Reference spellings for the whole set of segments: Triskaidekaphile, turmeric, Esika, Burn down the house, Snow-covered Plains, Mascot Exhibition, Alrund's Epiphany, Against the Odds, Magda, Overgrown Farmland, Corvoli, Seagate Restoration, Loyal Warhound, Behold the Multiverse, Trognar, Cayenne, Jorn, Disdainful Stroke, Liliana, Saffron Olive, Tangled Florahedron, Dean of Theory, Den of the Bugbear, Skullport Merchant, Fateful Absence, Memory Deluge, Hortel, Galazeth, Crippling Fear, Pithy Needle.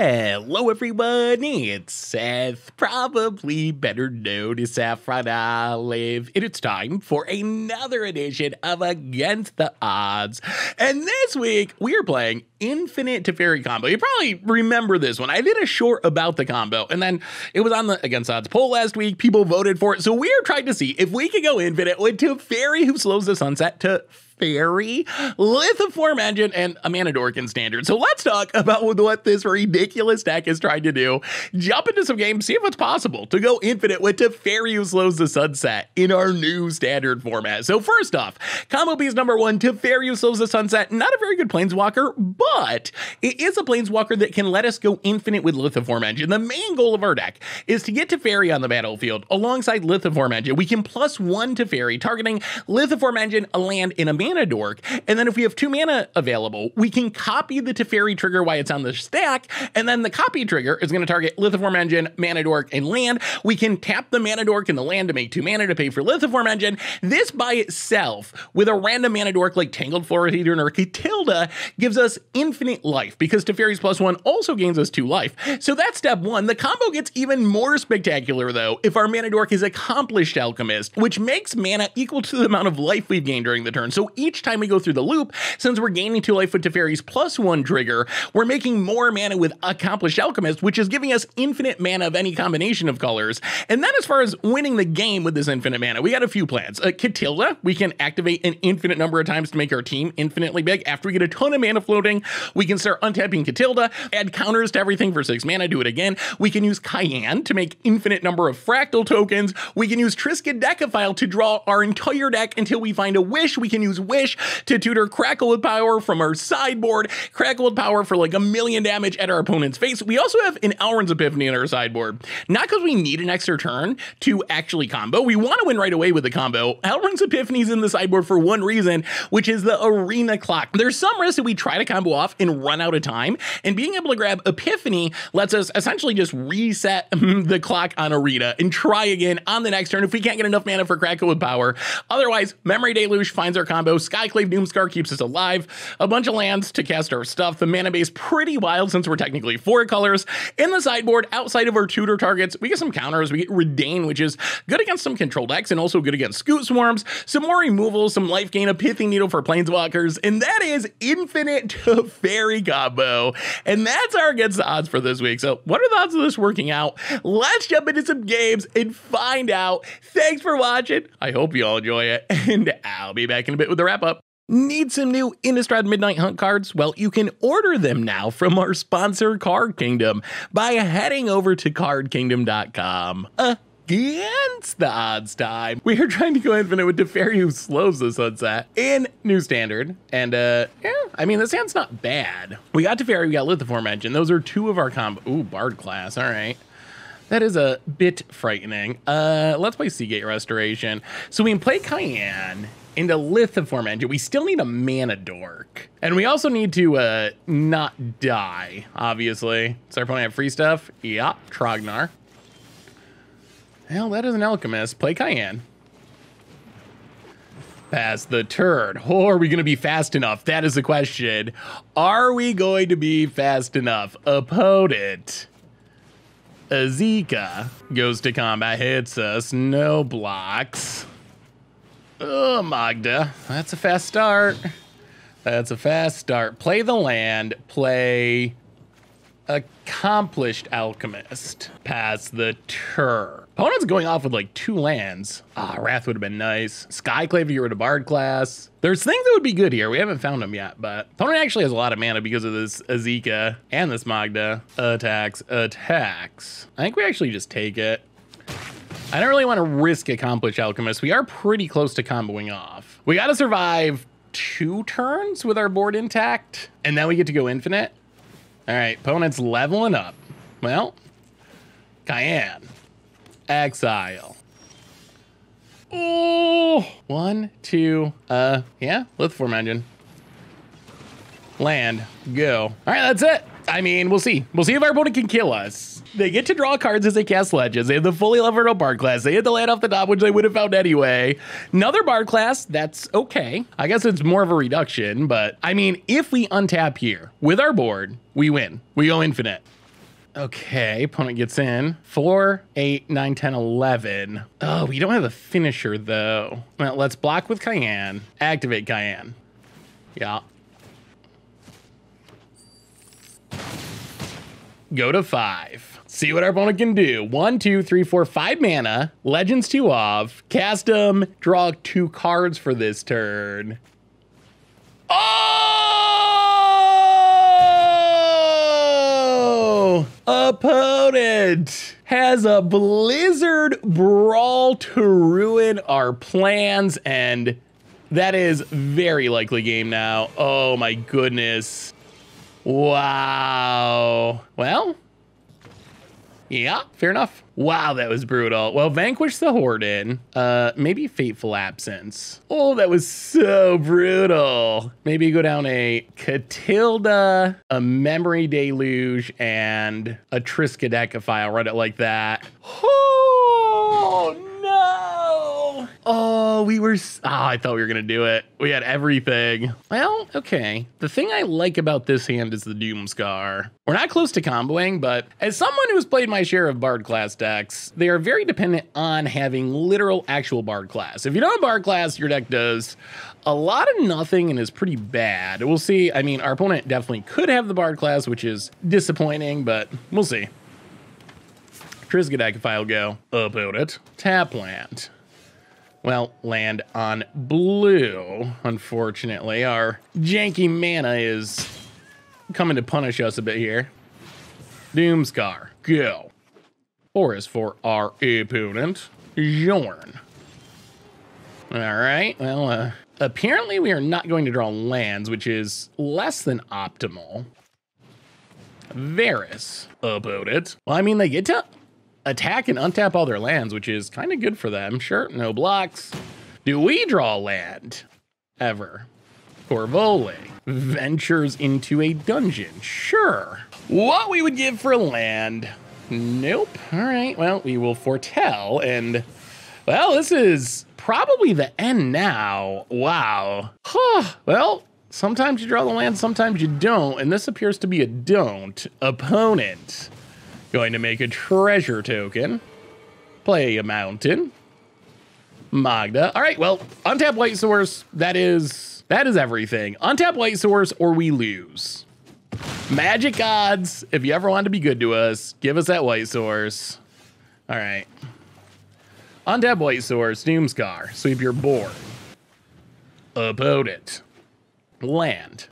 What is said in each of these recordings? Hello everyone, it's Seth, probably better known as Saffron Olive, and it's time for another edition of Against the Odds. And this week, we're playing Infinite Teferi combo. You probably remember this one. I did a short about the combo, and then it was on the Against Odds poll last week. People voted for it, so we're trying to see if we can go infinite with Teferi, who slows the sunset, to Teferi, Lithoform Engine, and Amanda Dorkin standard. So let's talk about what this ridiculous deck is trying to do. Jump into some games, see if it's possible to go infinite with Teferi who slows the sunset in our new standard format. So first off, combo piece number one, Teferi who slows the sunset. Not a very good planeswalker, but it is a planeswalker that can let us go infinite with Lithoform Engine. The main goal of our deck is to get Teferi on the battlefield alongside Lithoform Engine. We can +1 Teferi, targeting Lithoform Engine, a land, in a mana dork, and then if we have 2 mana available, we can copy the Teferi trigger while it's on the stack, and then the copy trigger is going to target Lithoform Engine, mana dork, and land. We can tap the mana dork and the land to make 2 mana to pay for Lithoform Engine. This by itself, with a random mana dork like Tangled Florahedron or Katilda, gives us infinite life, because Teferi's +1 also gains us 2 life. So that's step one. The combo gets even more spectacular, though, if our mana dork is Accomplished Alchemist, which makes mana equal to the amount of life we've gained during the turn. So each time we go through the loop, since we're gaining 2 life with Teferi's +1 trigger, we're making more mana with Accomplished Alchemist, which is giving us infinite mana of any combination of colors. And then as far as winning the game with this infinite mana, we got a few plans. Katilda, we can activate an infinite number of times to make our team infinitely big. After we get a ton of mana floating, we can start untapping Katilda, add counters to everything for 6 mana, do it again. We can use Cayenne to make infinite number of fractal tokens. We can use Triskaidekaphile to draw our entire deck until we find a wish. We can use Wish to tutor Crackle with Power from our sideboard, Crackle with Power for like 1,000,000 damage at our opponent's face. We also have an Alrund's Epiphany in our sideboard, not because we need an extra turn to actually combo. We want to win right away with the combo. Alrund's Epiphany is in the sideboard for one reason, which is the arena clock. There's some risk that we try to combo off and run out of time, and being able to grab Epiphany lets us essentially just reset the clock on arena and try again on the next turn if we can't get enough mana for Crackle with Power. Otherwise, Memory Deluge finds our combo. Skyclave Doomskar keeps us alive, a bunch of lands to cast our stuff. The mana base pretty wild since we're technically 4 colors. In the sideboard, outside of our tutor targets, we get some counters. We get Redain, which is good against some control decks and also good against Scoot Swarms, some more removals, some life gain, a Pithy Needle for planeswalkers, and that is Infinite Teferi combo. And that's our Against the Odds for this week. So what are the odds of this working out? Let's jump into some games and find out. Thanks for watching. I hope you all enjoy it, and I'll be back in a bit with the wrap-up. Need some new Innistrad Midnight Hunt cards? Well, you can order them now from our sponsor, Card Kingdom, by heading over to cardkingdom.com. Against the Odds time. We are trying to go infinite with Teferi who slows the sunset in new standard. And yeah, I mean, this hand's not bad. We got Teferi, we got Lithoform Engine. Those are 2 of our combo. Ooh, Bard Class, all right. That is a bit frightening. Let's play Seagate Restoration. So we can play Cayenne into Lithoform Engine. We still need a mana dork. And we also need to not die, obviously. Does our opponent have free stuff? Yeah, Trognar. Well, that is an Alchemist. Play Cayenne. Pass the turn. Oh, are we going to be fast enough? That is the question. Are we going to be fast enough? Opponent. Esika goes to combat, hits us, no blocks. Oh, Magda, that's a fast start. That's a fast start. Play the land, play Accomplished Alchemist. Pass the turn. Opponent's going off with like 2 lands. Ah, Wrath would have been nice. Skyclave, you were to Bard Class. There's things that would be good here. We haven't found them yet, but opponent actually has a lot of mana because of this Esika and this Magda. Attacks, attacks. I think we actually just take it. I don't really want to risk Accomplished Alchemist. We are pretty close to comboing off. We got to survive 2 turns with our board intact, and then we get to go infinite. All right, opponent's leveling up. Well, Cayenne. Exile. Oh, 1, 2, yeah, Lithoform Engine. Land, go. All right, that's it. I mean, we'll see. We'll see if our opponent can kill us. They get to draw cards as they cast Legends. They have the fully leveled up Bard Class. They hit the land off the top, which they would have found anyway. Another Bard Class, that's okay. I guess it's more of a reduction, but I mean, if we untap here with our board, we win. We go infinite. Okay, opponent gets in. 4, 8, 9, 10, 11. Oh, we don't have a finisher, though. Well, let's block with Cayenne. Activate Cayenne. Yeah. Go to 5. See what our opponent can do. 1, 2, 3, 4, 5 mana. Legends 2 off. Cast them. Draw 2 cards for this turn. Oh! Opponent has a Blizzard Brawl to ruin our plans, and that is very likely game now. Oh my goodness. Wow. Well, yeah, fair enough. Wow, that was brutal. Well, Vanquish the Horde in. Maybe Fateful Absence. Oh, that was so brutal. Maybe go down a Katilda, a Memory Deluge, and a Triskaidekaphile. Write it like that. Oh, no. Oh, we were... I thought we were going to do it. We had everything. Well, okay. The thing I like about this hand is the Doomskar. We're not close to comboing, but as someone who's played my share of Bard Class decks, they are very dependent on having literal actual Bard Class. If you don't have Bard Class, your deck does a lot of nothing and is pretty bad. We'll see. I mean, our opponent definitely could have the Bard Class, which is disappointing, but we'll see. Triskaidekaphile go. Upload it. Tap land. Well, land on blue, unfortunately. Our janky mana is... coming to punish us a bit here. Doomskar, go. Or is for our opponent, Jorn. All right, well, apparently we are not going to draw lands, which is less than optimal. Varus, about it. Well, I mean, they get to attack and untap all their lands, which is kind of good for them. Sure, no blocks. Do we draw land? Ever. Corvoli ventures into a dungeon. Sure. What we would give for land? Nope. All right. Well, we will foretell. And, well, this is probably the end now. Wow. Huh. Well, sometimes you draw the land, sometimes you don't. And this appears to be a don't. Opponent going to make a treasure token. Play a mountain. Magda. All right. Well, untap white source. That is everything. Untap light source or we lose. Magic odds. If you ever want to be good to us, give us that light source. All right. Untap light source, Doomskar. Sweep your board. Abode it. Land.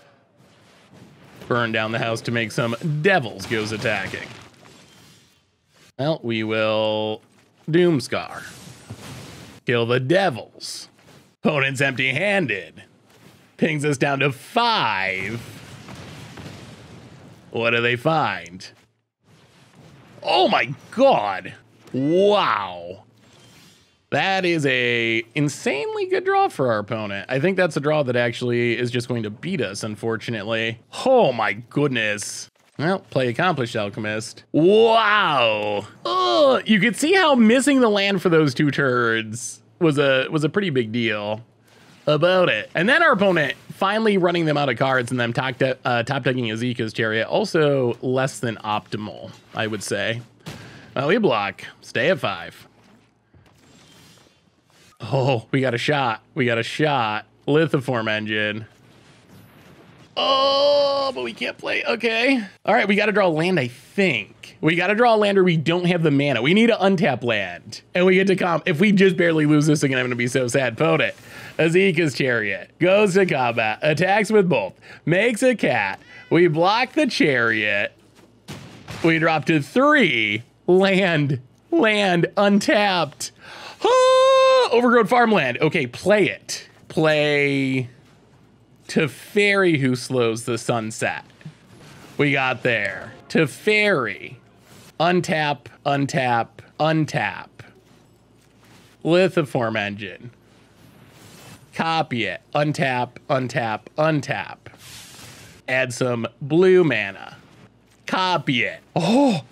Burn down the house to make some devils goes attacking. Well, we will Doomskar. Kill the devils. Opponent's empty-handed. Pings us down to 5. What do they find? Oh my god. Wow. That is a insanely good draw for our opponent. I think that's a draw that actually is just going to beat us, unfortunately. Oh my goodness. Well, play Accomplished Alchemist. Wow. Ugh, you could see how missing the land for those 2 turns was a pretty big deal. About it. And then our opponent finally running them out of cards and them top-decking Esika's Chariot. Also less than optimal, I would say. Well, we block. Stay at 5. Oh, we got a shot. We got a shot. Lithoform Engine. Oh, but we can't play. Okay. All right, we got to draw land, I think. We got to draw land or we don't have the mana. We need to untap land. And we get to comp. If we just barely lose this again, I'm going to be so sad. Opponent. Esika's Chariot goes to combat, attacks with both, makes a cat. We block the chariot. We drop to 3. Land, untapped. Oh, overgrown farmland. Okay, play it. Play Teferi, who slows the sunset. We got there. Teferi. Untap, untap, untap. Lithoform Engine. Copy it. Untap, untap, untap. Add some blue mana. Copy it. Oh,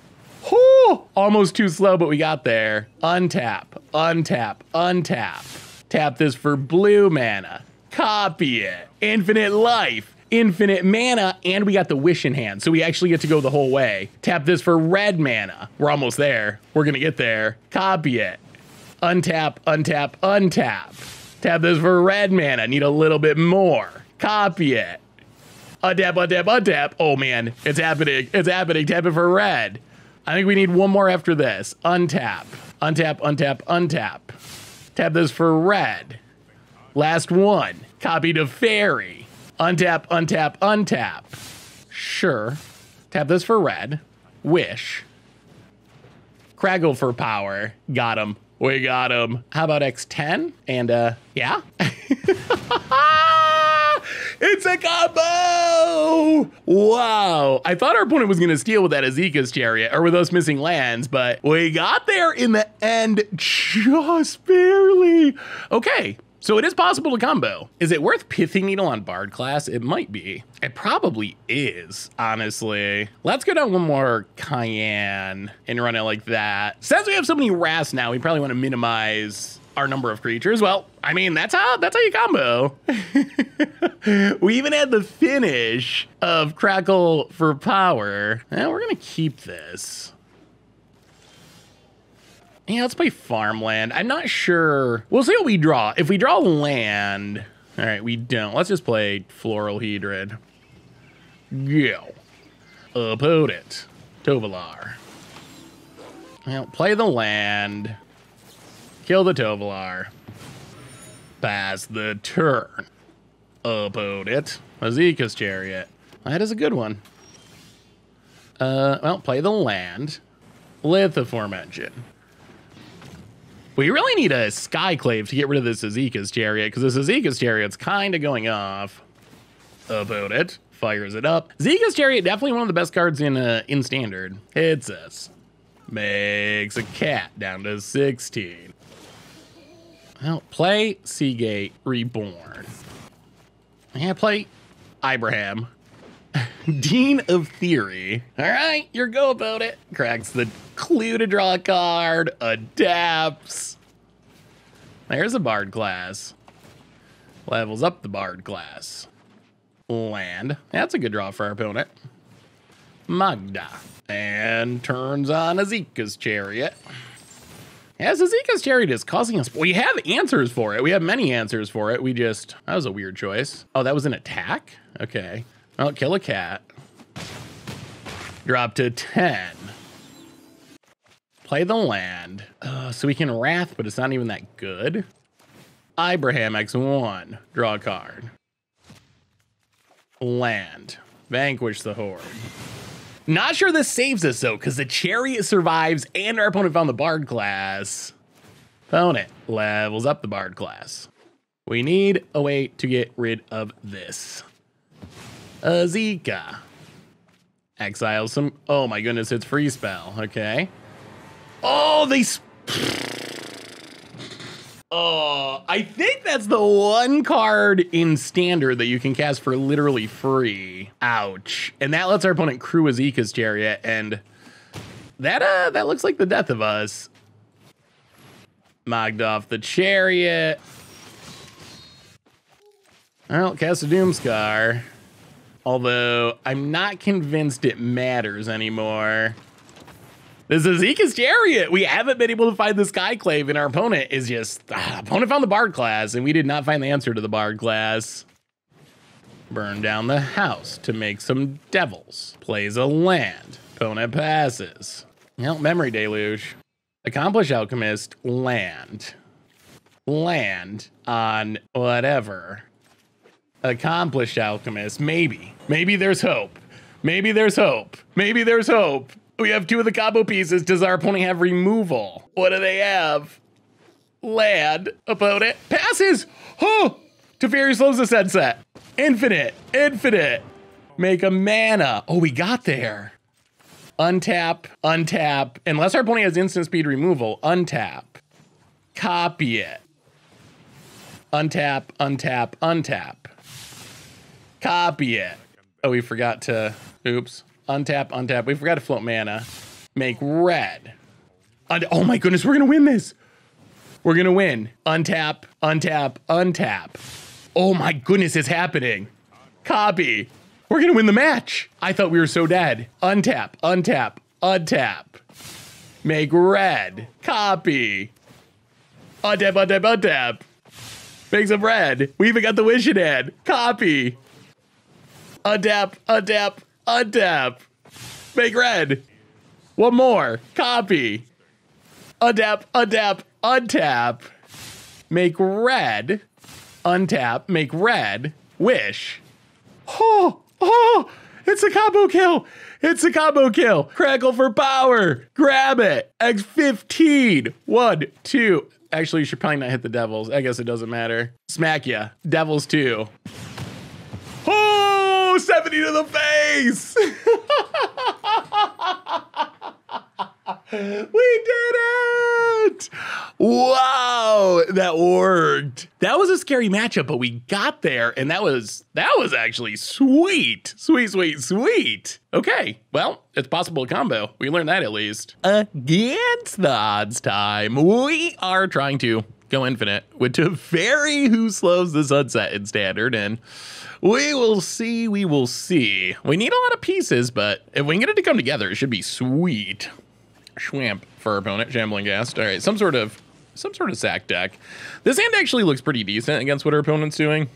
almost too slow, but we got there. Untap, untap, untap. Tap this for blue mana. Copy it. Infinite life. infinite mana, and we got the wish in hand, so we actually get to go the whole way. Tap this for red mana. We're almost there. We're gonna get there. Copy it. Untap, untap, untap. Tap this for red mana. Need a little bit more. Copy it. Untap, untap, untap. Oh man, it's happening. It's happening. Tap it for red. I think we need one more after this. Untap, untap, untap, untap. Tap this for red. Last one. Copy to Teferi. Untap, untap, untap. Sure. Tap this for red. Wish. Crackle for power. Got him. We got him. How about X10? And yeah. It's a combo! Wow. I thought our opponent was going to steal with that Esika's Chariot or with us missing lands, but we got there in the end just barely. Okay. So it is possible to combo. Is it worth Pithy Needle on Bard Class? It might be. It probably is, honestly. Let's go down one more Cayenne and run it like that. Since we have so many Wraths now, we probably want to minimize our number of creatures. Well, I mean, that's how you combo. We even had the finish of Crackle for power. Now we're gonna keep this. Yeah, let's play farmland. I'm not sure. We'll see what we draw. If we draw land, all right, we don't. Let's just play Florahedron. Yeah. Opponent, Tovolar. Well, play the land. Kill the Tovolar. Pass the turn. Opponent, Esika's Chariot. That is a good one. Well, play the land. Lithoform Engine. We really need a Skyclave to get rid of this Esika's Chariot, because this Esika's Chariot's kind of going off. About it. Fires it up. Esika's Chariot, definitely one of the best cards in Standard. Hits us. Makes a cat down to 16. Well, play Seagate Reborn. Yeah, play Ibrahim. Dean of Theory. All right, your go about it. Cracks the clue to draw a card. Adapts. There's a Bard Class. Levels up the Bard Class. Land. That's a good draw for our opponent. Magda. And turns on Esika's Chariot. As Esika's Chariot is causing us... We have answers for it. We have many answers for it. We just... That was a weird choice. Oh, that was an attack? Okay. Well, kill a cat. Drop to 10. Play the land. So we can wrath, but it's not even that good. Ibrahim X1. Draw a card. Land. Vanquish the Horde. Not sure this saves us, though, because the Chariot survives and our opponent found the Bard Class. Opponent levels up the Bard Class. We need a way to get rid of this. Esika. Exile some. Oh my goodness, it's free spell. Okay. Oh, they. Oh, I think that's the one card in Standard that you can cast for literally free. Ouch. And that lets our opponent crew Esika's Chariot, and that looks like the death of us. Mogged off the Chariot. Well, cast a Doomskar. Although, I'm not convinced it matters anymore. This is Esika's Chariot. We haven't been able to find the Skyclave, and our opponent is just... opponent found the Bard Class, and we did not find the answer to the Bard Class. Burn down the house to make some devils. Plays a land. Opponent passes. Well, Memory Deluge. Accomplished Alchemist. Land. Land on whatever. Accomplished Alchemist, maybe. Maybe there's hope. Maybe there's hope. Maybe there's hope. We have two of the combo pieces. Does our opponent have removal? What do they have? Land. Opponent passes. Oh! Teferi slows the sunset. Infinite. Infinite. Make a mana. Oh, we got there. Untap. Untap. Unless our opponent has instant speed removal, untap. Copy it. Untap. Untap. Untap. Copy it. Oh, we forgot to, oops. Untap, untap. We forgot to float mana. Make red. Oh my goodness, we're gonna win this. We're gonna win. Untap, untap, untap. Oh my goodness, it's happening. Kabi. We're gonna win the match. I thought we were so dead. Untap, untap, untap. Make red. Copy. Untap, untap, untap. Make some red. We even got the wish in hand. Copy. Untap, untap, untap. Make red. One more. Copy. Untap, untap, untap. Make red. Untap, make red. Wish. Oh, oh, it's a combo kill. It's a combo kill. Crackle for power. Grab it. X15. 1, 2. Actually, you should probably not hit the devils. I guess it doesn't matter. Smack ya. Devils 2. Oh, 70 to the face. We did it! Wow, that worked. That was a scary matchup, but we got there, and that was actually sweet. Sweet, sweet, sweet. Okay, well, it's possible to combo. We learned that at least. Against the odds time, we are trying to go infinite with Teferi, who slows the sunset in standard, and we will see, we will see. We need a lot of pieces, but if we can get it to come together, it should be sweet. Schwamp for our opponent, Shambling Ghast. All right, some sort of sack deck. This hand actually looks pretty decent against what our opponent's doing.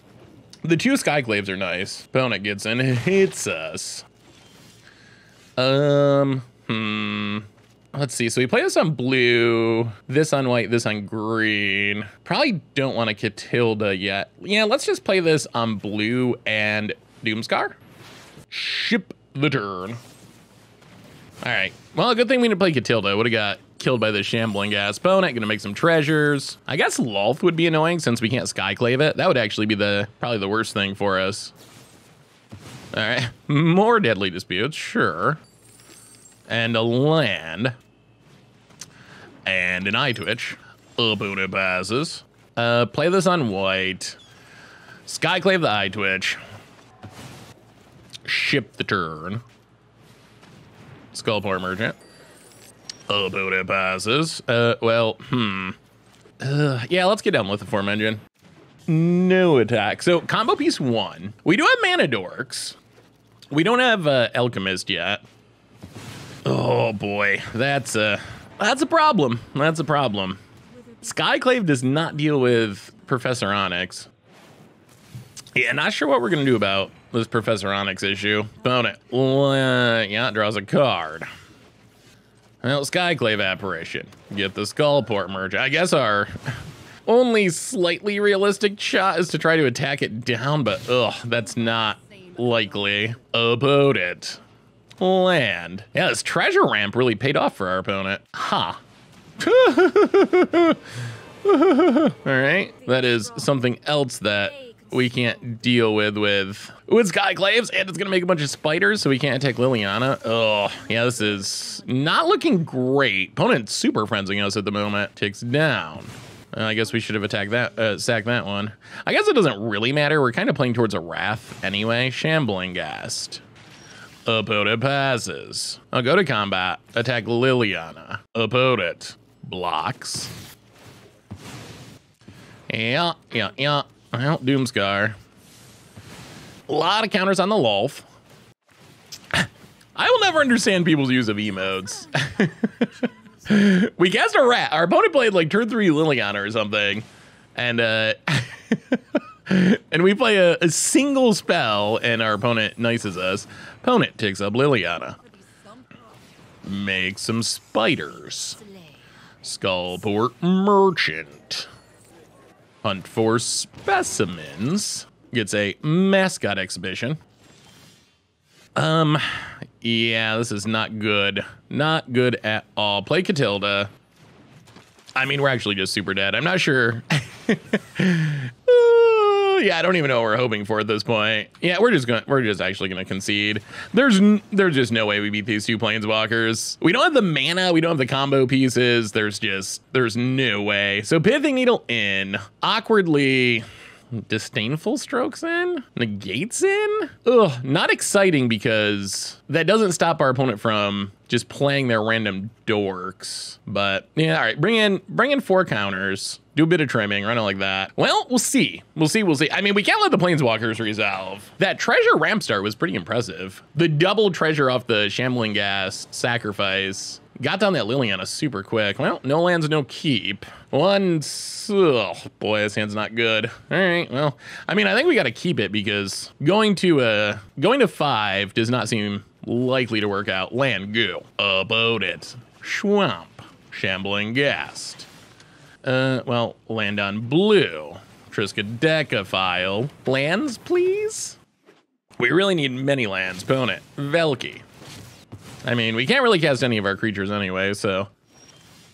The 2 Skyclaves are nice. Opponent gets in, hits us. Let's see, so we play this on blue, this on white, this on green. Probably don't want a Katilda yet. Yeah, let's just play this on blue and Doomskar. Ship the turn. All right, well, good thing we didn't play Katilda. Would've got killed by the Shambling Ghast opponent. Gonna make some treasures. I guess Lolth would be annoying since we can't Skyclave it. That would actually be probably the worst thing for us. All right, more Deadly Disputes, sure. And a land. And an Eye Twitch. Opponent passes. Play this on white. Skyclave the Eye Twitch. Ship the turn. Skullport Merchant. Opponent passes. Yeah, let's get down with the Lithoform Engine. No attack. So combo piece 1. We do have mana dorks. We don't have Alchemist yet. Oh boy, that's a problem. That's a problem. Skyclave does not deal with Professor Onyx. Yeah, not sure what we're gonna do about this Professor Onyx issue. Opponent, yeah, draws a card. Well, Skyclave Apparition. Get the Skullport Merchant. I guess our only slightly realistic shot is to try to attack it down, but ugh, that's not likely. Opponent. Land. Yeah, this treasure ramp really paid off for our opponent. Ha. Huh. All right, that is something else that we can't deal with Skyclaves, and it's gonna make a bunch of spiders, so we can't attack Liliana. Oh, yeah, this is not looking great. Opponent's super frenzying us at the moment. Takes down. I guess we should have attacked that, sacked that one. I guess it doesn't really matter. We're kind of playing towards a wrath anyway. Shambling Ghast. Opponent passes. I'll go to combat. Attack Liliana. Opponent blocks. Yeah, yeah, yeah. Well, Doomskar. A lot of counters on the Lolth. I will never understand people's use of emotes. We cast a rat. Our opponent played like turn 3 Liliana or something. And and we play a single spell and our opponent nices us. Opponent takes up Liliana. Make some spiders. Skullport Merchant. Hunt for specimens. Gets a mascot exhibition. Yeah, this is not good. Not good at all. Play Katilda. I mean, we're actually just super dead. I'm not sure. Yeah, I don't even know what we're hoping for at this point. Yeah, we're just actually gonna concede. There's just no way we beat these 2 planeswalkers. We don't have the mana, we don't have the combo pieces. There's no way. So Pithy Needle in. Awkwardly, Disdainful Strokes in? Negates in? Ugh, not exciting because that doesn't stop our opponent from just playing their random dorks. But yeah, all right, bring in four counters. Do a bit of trimming, run it like that. Well, we'll see. We'll see. I mean, we can't let the Planeswalkers resolve. That treasure ramp start was pretty impressive. The double treasure off the Shambling Ghast sacrifice. Got down that Liliana super quick. Well, no lands, no keep. One, oh boy, this hand's not good. All right, well, I mean, I think we gotta keep it because going to five does not seem likely to work out. Land, goo, about it. Schwamp, Shambling Ghast. Well, land on blue. Triskaidekaphile. Lands, please? We really need many lands. Opponent, Velki. I mean, we can't really cast any of our creatures anyway, so.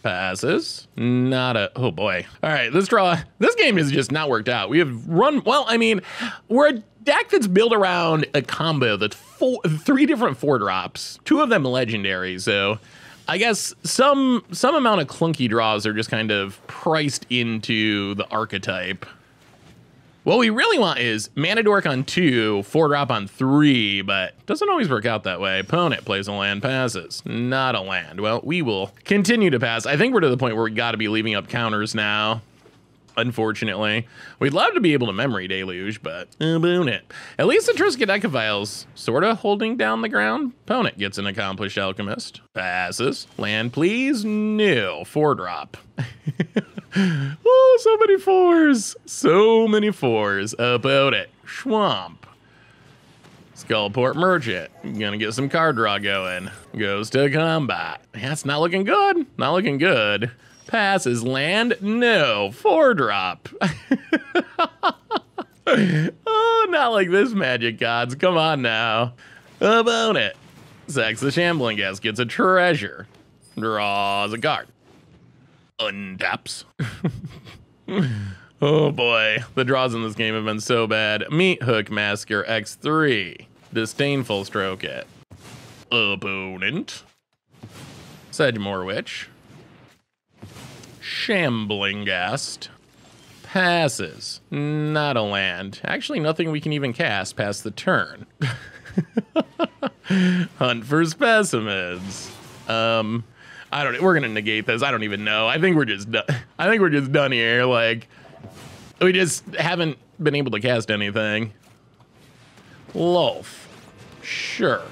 Passes. Not a, oh boy. All right, let's draw. This game has just not worked out. We have run, well, I mean, we're a deck that's built around a combo that's three different 4-drops, two of them legendary, so. I guess some amount of clunky draws are just kind of priced into the archetype. What we really want is mana dork on 2, 4-drop on 3, but doesn't always work out that way. Opponent plays a land, passes. Not a land. Well, we will continue to pass. I think we're to the point where we gotta be leaving up counters now. Unfortunately, we'd love to be able to memory deluge, but boon it. At least the Triskaidekaphile's sort of holding down the ground. Opponent gets an Accomplished Alchemist. Passes. Land, please. No. 4-drop. Oh, so many 4s. So many 4s. About it. Schwamp. Skullport Merchant. Gonna get some card draw going. Goes to combat. That's not looking good. Not looking good. Passes, land, no, 4-drop. Oh, not like this, Magic Gods. Come on now. About it. Sacks the Shambling Ghast, gets a treasure. Draws a card. Untaps. Oh boy, the draws in this game have been so bad. Meat Hook Masker X3. Disdainful Stroke it. Opponent. Sedgemoor Witch. Shambling Ghast. Passes. Not a land. Actually, nothing we can even cast past the turn. Hunt for Specimens. I don't know. We're gonna negate this. I don't even know. I think we're just done. I think we're just done here. Like, we just haven't been able to cast anything. Loaf. Sure.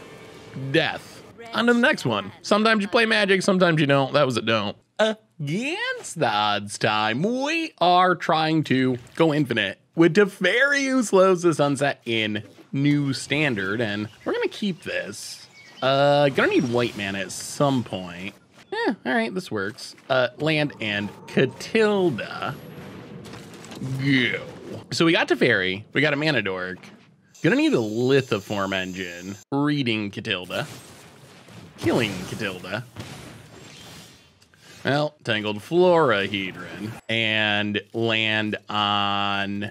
Death. On to the next one. Sometimes you play Magic, sometimes you don't. That was a don't. Against the Odds time, we are trying to go infinite with Teferi, who slows the sunset in new standard, and we're gonna keep this. Gonna need white mana at some point. Yeah, all right, this works. Land and Katilda. Go. So we got Teferi, we got a mana dork. Gonna need a Lithoform Engine. Reading Katilda. Killing Katilda. Well, Tangled Florahedron, and land on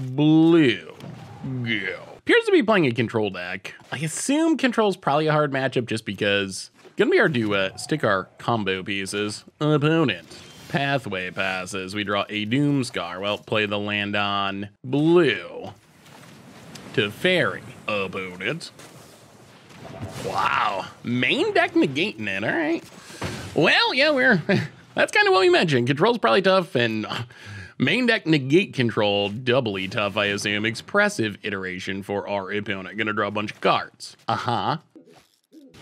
blue. Go. Appears to be playing a control deck. I assume control's probably a hard matchup just because gonna be our duet, stick our combo pieces. Opponent, pathway passes. We draw a Doomskar. Well, play the land on blue. Teferi, opponent. Wow, main deck negating it, all right. Well, yeah, that's kind of what we mentioned. Control's probably tough, and main deck negate control, doubly tough, I assume. Expressive iteration for our opponent. Gonna draw a bunch of cards. Uh-huh.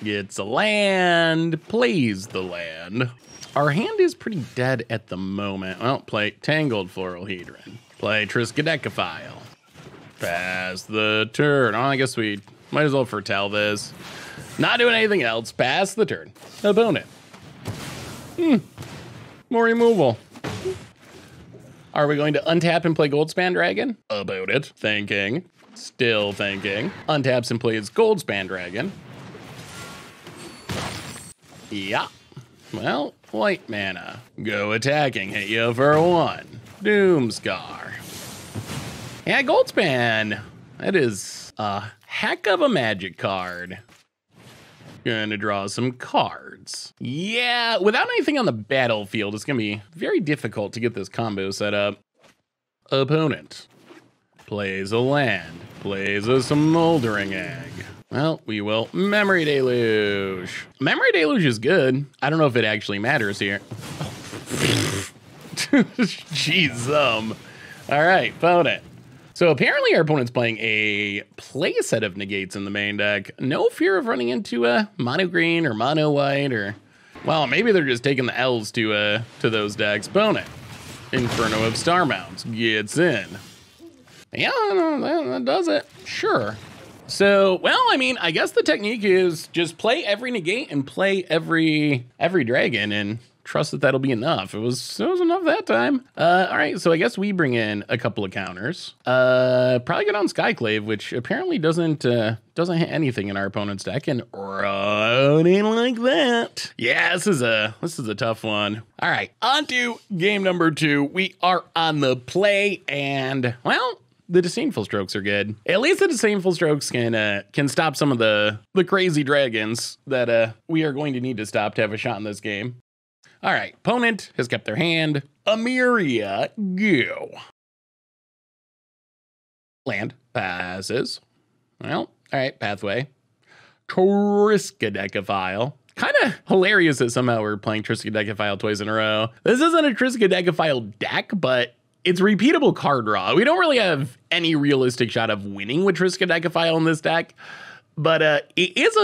Gets a land, plays the land. Our hand is pretty dead at the moment. Well, play Tangled Florahedron. Play Triskaidekaphile. Pass the turn. Oh, I guess we might as well foretell this. Not doing anything else. Pass the turn. Opponent. More removal. Are we going to untap and play Goldspan Dragon? About it. Thinking. Still thinking. Untaps and plays Goldspan Dragon. Yeah. Well, white mana. Go attacking. Hit you for 1. Doomskar. Yeah, Goldspan. That is a heck of a Magic card. Gonna draw some cards. Yeah, without anything on the battlefield, it's gonna be very difficult to get this combo set up. Opponent, plays a land, plays a Smoldering Egg. Well, we will Memory Deluge. Memory Deluge is good. I don't know if it actually matters here. Jeez, All right, found it. So apparently our opponent's playing a playset of Negates in the main deck. No fear of running into a mono green or mono white or, well, maybe they're just taking the L's to those decks. Opponent, Inferno of Star Mounds gets in. Yeah, that does it, sure. So, well, I mean, I guess the technique is just play every Negate and play every Dragon and trust that that'll be enough. It was enough that time. All right, so I guess we bring in a couple of counters. Probably get on Skyclave, which apparently doesn't hit anything in our opponent's deck, and run in like that. Yeah, this is a tough one. All right, on to game number two. We are on the play, and well, the Disdainful Strokes are good. At least the Disdainful Strokes can stop some of the crazy dragons that we are going to need to stop to have a shot in this game. All right, opponent has kept their hand. Amiria, go. Land passes. Well, all right, pathway. Triskaidekaphile. Kind of hilarious that somehow we're playing Triskaidekaphile twice in a row. This isn't a Triskaidekaphile deck, but it's repeatable card draw. We don't really have any realistic shot of winning with Triskaidekaphile in this deck. But it is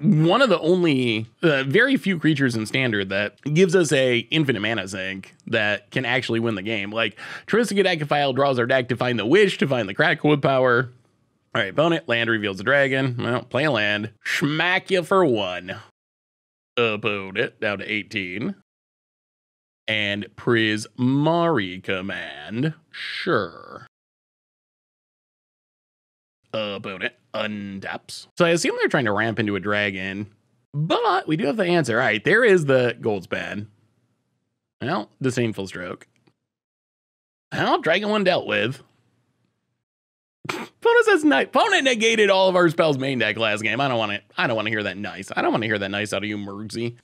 one of the only very few creatures in Standard that gives us a infinite mana sink that can actually win the game. Like, Triskaidekaphile draws our deck to find the Wish, to find the Crackle with Power. All right, opponent, land reveals a dragon. Well, play a land. Smack you for one. Opponent, down to 18. And Prismari Command, sure. Opponent untaps. So I assume they're trying to ramp into a dragon, but we do have the answer. All right, there is the Goldspan. Well, Disdainful Stroke. Well, dragon one dealt with. Opponent negated all of our spells main deck last game. I don't want to hear that nice. I don't want to hear that nice out of you, Mergsy.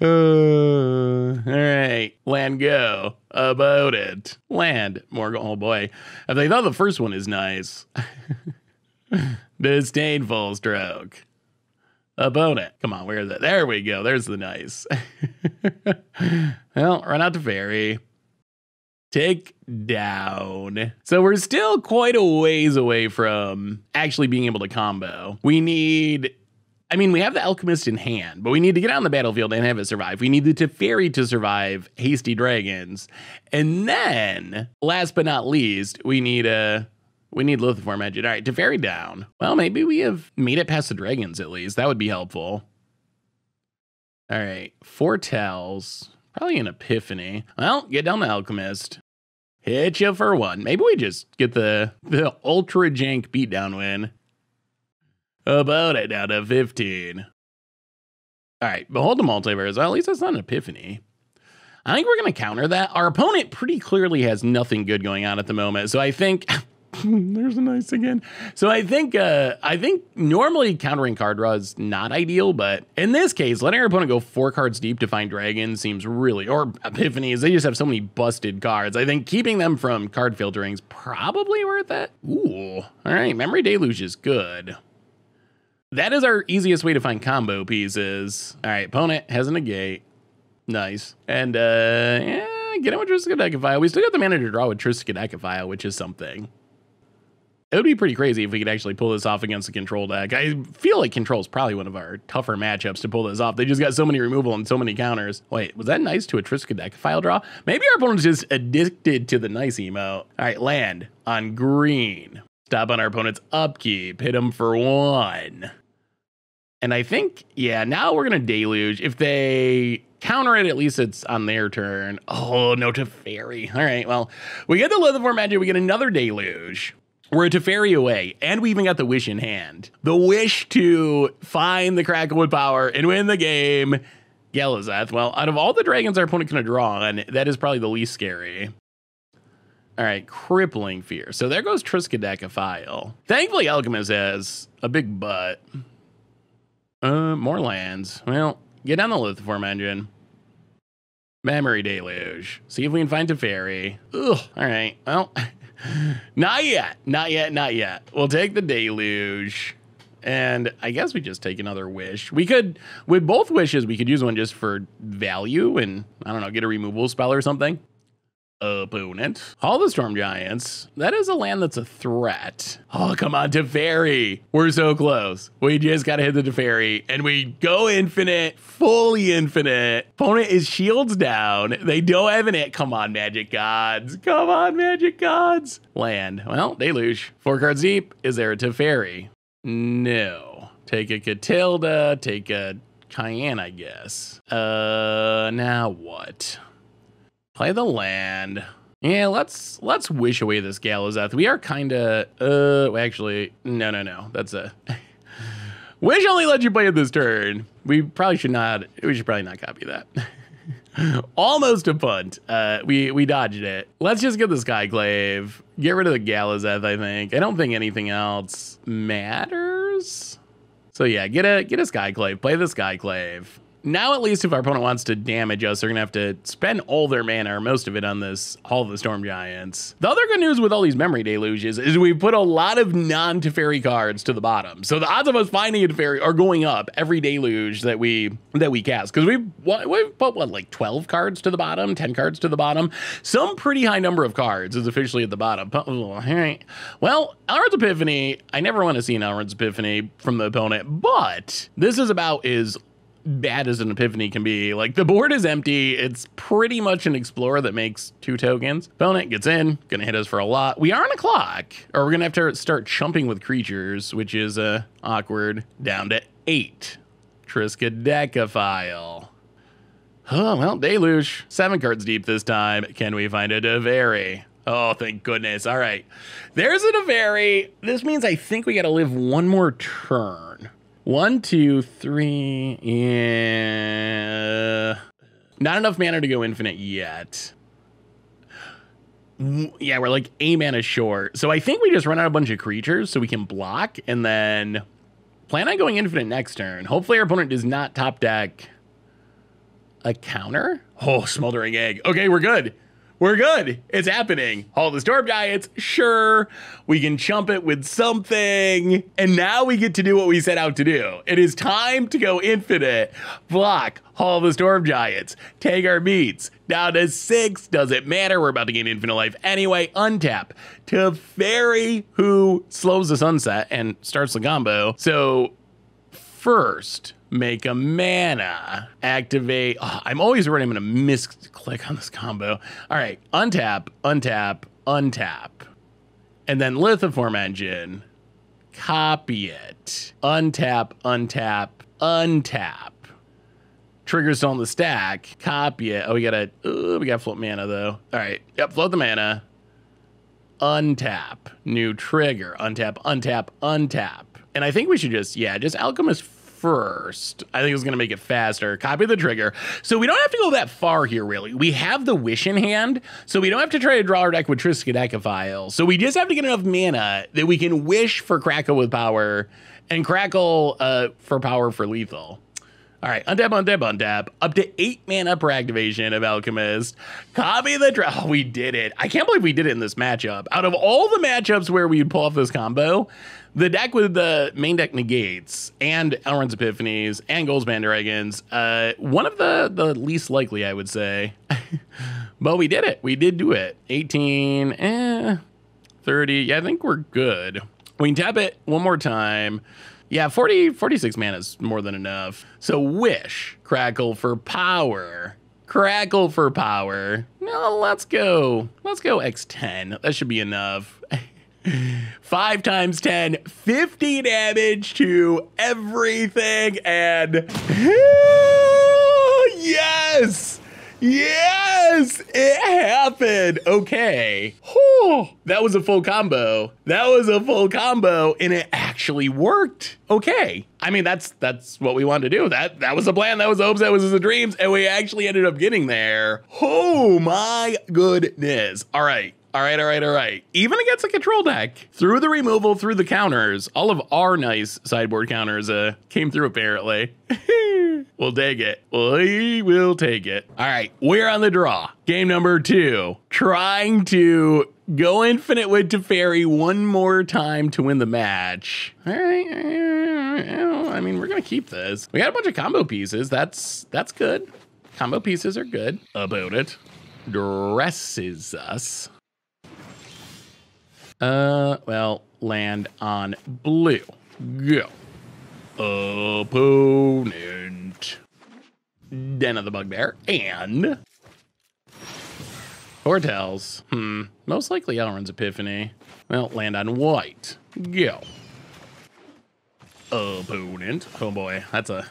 All right, land go, about it. Land, more go, oh boy. If they thought the first one is nice. Disdainful Stroke. Opponent, come on, where is it? There we go, there's the nice. Well, run out to Teferi. Take down. So we're still quite a ways away from actually being able to combo. We need, I mean, we have the Alchemist in hand, but we need to get out on the battlefield and have it survive. We need the Teferi to survive hasty dragons. And then, last but not least, we need Lithoform Engine. All right, Teferi down. Well, maybe we have made it past the dragons at least. That would be helpful. All right, foretells, probably an Epiphany. Well, get down the Alchemist. Hit you for one. Maybe we just get the ultra jank beatdown win. About it, down to 15. All right, Behold the Multiverse. Well, at least that's not an Epiphany. I think we're going to counter that. Our opponent pretty clearly has nothing good going on at the moment. So I think, there's a nice again. So I think normally countering card draw is not ideal, but in this case, letting our opponent go 4 cards deep to find dragons seems really, or Epiphanies, they just have so many busted cards. I think keeping them from card filtering is probably worth it. Ooh, all right, Memory Deluge is good. That is our easiest way to find combo pieces. All right, opponent has a negate. Nice. And yeah, get in with Triskaidekaphile. We still got the mana to draw with Triskaidekaphile, which is something. It would be pretty crazy if we could actually pull this off against a control deck. I feel like control is probably one of our tougher matchups to pull this off. They just got so many removal and so many counters. Wait, was that nice to a Triskaidekaphile draw? Maybe our opponent's just addicted to the nice emote. All right, land on green. Stop on our opponent's upkeep, hit them for one. And I think, yeah, now we're gonna deluge. If they counter it, at least it's on their turn. Oh, no Teferi. All right, well, we get the Lithoform Engine, we get another deluge. We're a Teferi away, and we even got the wish in hand. The wish to find the Crackle with Power and win the game. Galazeth, well, out of all the dragons our opponent can draw on, that is probably the least scary. All right, crippling fear. So there goes Triskaidekaphile. Thankfully, Alchemist has a big butt. More lands. Well, get down the Lithoform Engine. Memory Deluge. See if we can find Teferi. Ugh. All right. Well, not yet. Not yet. Not yet. We'll take the Deluge. And I guess we just take another wish. We could, with both wishes, we could use one just for value and, I don't know, get a removal spell or something. Opponent. All the Storm Giants. That is a land that's a threat. Oh, come on, Teferi. We're so close. We just got to hit the Teferi, and we go infinite, fully infinite. Opponent is shields down. They don't have an it. Come on, Magic Gods. Come on, Magic Gods. Land. Well, Deluge. 4 cards deep. Is there a Teferi? No. Take a Katilda. Take a Cayenne, I guess. Now what? Play the land. Yeah, let's wish away this Galazeth. We are kind of, actually, no. That's a, wish only lets you play it this turn. We should probably not copy that. Almost a punt. We dodged it. Let's just get the Skyclave. Get rid of the Galazeth, I think. I don't think anything else matters. So yeah, get a Skyclave, play the Skyclave. Now, at least if our opponent wants to damage us, they're going to have to spend all their mana, or most of it, on this Hall of the Storm Giants. The other good news with all these Memory Deluges is we put a lot of non-Teferi cards to the bottom. So the odds of us finding a Teferi are going up every Deluge that we cast. Because we've put, what, like 12 cards to the bottom, 10 cards to the bottom? Some pretty high number of cards is officially at the bottom. All right. Well, Alrund's Epiphany, I never want to see an Alrund's Epiphany from the opponent, but this is about as bad as an epiphany can be. Like, the board is empty. It's pretty much an explorer that makes 2 tokens. Opponent gets in, gonna hit us for a lot. We are on a clock, or we're gonna have to start chumping with creatures, which is awkward. Down to 8. Triskaidekaphile. Oh, well, Deluge. 7 cards deep this time. Can we find a Teferi? Oh, thank goodness. All right, there's a Teferi. This means I think we gotta live one more turn. 1, 2, 3, yeah. Not enough mana to go infinite yet. Yeah, we're like a mana short. So I think we just run out a bunch of creatures so we can block, and then plan on going infinite next turn. Hopefully our opponent does not top deck a counter. Oh, Smoldering Egg. Okay, we're good. We're good. It's happening. All the Storm Giants, sure. We can chump it with something. And now we get to do what we set out to do. It is time to go infinite. Block all the Storm Giants. Take our beats. Down to 6. Doesn't matter. We're about to gain infinite life anyway. Untap Teferi, who slows the sunset and starts the combo. So first, make a mana. Activate. Oh, I'm always worried I'm gonna misclick on this combo. All right, untap, untap, untap. And then Lithoform Engine. Copy it. Untap, untap, untap. Triggers on the stack. Copy it. Oh, we gotta float mana though. All right, yep, float the mana. Untap. New trigger. Untap, untap, untap. And I think we should just Alchemist first. I think it's going to make it faster. Copy the trigger. So we don't have to go that far here, really. We have the wish in hand, so we don't have to try to draw our deck with Triskaidekaphile. So we just have to get enough mana that we can wish for Crackle with Power, and Crackle for power for lethal. All right, untap, untap, untap. Up to 8 mana per activation of Alchemist. Copy the draw. Oh, we did it. I can't believe we did it in this matchup. Out of all the matchups where we'd pull off this combo, the deck with the main deck Negates and Elrin's Epiphanies and Goldspan Dragons, one of the least likely, I would say. But we did it. We did do it. 18, 30. Yeah, I think we're good. We can tap it one more time. Yeah, 46 mana is more than enough. So wish, Crackle for power. Crackle for power. No, let's go X10. That should be enough. 5 times 10, 50 damage to everything, and yes! Yes, it happened. Okay. Whew. That was a full combo. That was a full combo, and it actually worked. Okay. I mean, that's what we wanted to do. That was the plan. That was the hopes. That was the dreams. And we actually ended up getting there. Oh my goodness. All right. All right. Even against a control deck, through the removal, through the counters, all of our nice sideboard counters came through apparently. We'll take it. We will take it. All right, we're on the draw. Game number 2, trying to go infinite with Teferi one more time to win the match. All right. I mean, we're gonna keep this. We got a bunch of combo pieces. That's good. Combo pieces are good about it. Dresses us. Well, land on blue. Go. Opponent. Den of the Bugbear and Hortels. Most likely Alrund's Epiphany. Well, land on white. Go. Opponent. Oh boy, that's a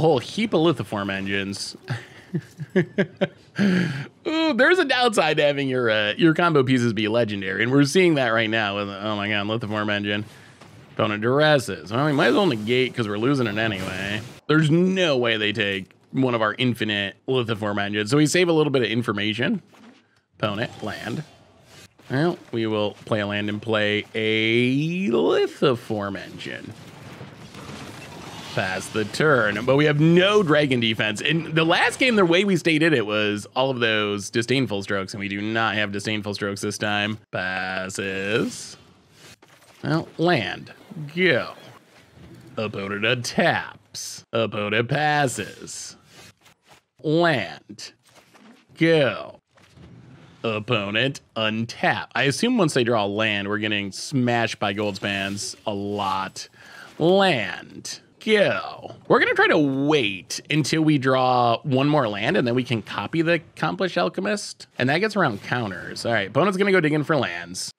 whole heap of Lithoform Engines. Ooh, there's a downside to having your combo pieces be legendary, and we're seeing that right now with, oh my god, Lithoform Engine. Opponent dresses. Well, we might as well negate because we're losing it anyway. There's no way they take one of our infinite Lithoform Engines, so we save a little bit of information. Opponent, land. Well, we will play a land and play a Lithoform Engine. Pass the turn, but we have no dragon defense. In the last game, the way we stayed in it was all of those Disdainful Strokes, and we do not have Disdainful Strokes this time. Passes. Well, land. Go. Opponent taps. Opponent passes. Land. Go. Opponent untap. I assume once they draw land, we're getting smashed by Goldspans a lot. Land. Go. We're gonna try to wait until we draw one more land, and then we can copy the Accomplished Alchemist, and that gets around counters. All right, opponent's gonna go digging for lands.